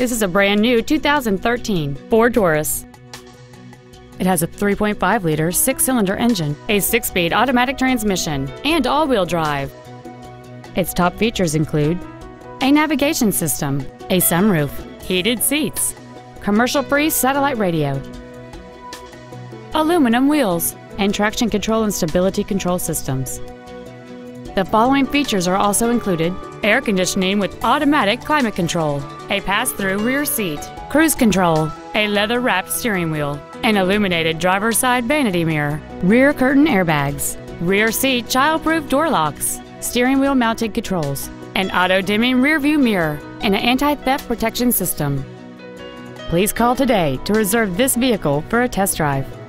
This is a brand new 2013 Ford Taurus. It has a 3.5-liter six-cylinder engine, a six-speed automatic transmission, and all-wheel drive. Its top features include a navigation system, a sunroof, heated seats, commercial-free satellite radio, aluminum wheels, and traction control and stability control systems. The following features are also included: air conditioning with automatic climate control, a pass-through rear seat, cruise control, a leather-wrapped steering wheel, an illuminated driver's side vanity mirror, rear curtain airbags, rear seat child-proof door locks, steering wheel mounted controls, an auto-dimming rear-view mirror, and an anti-theft protection system. Please call today to reserve this vehicle for a test drive.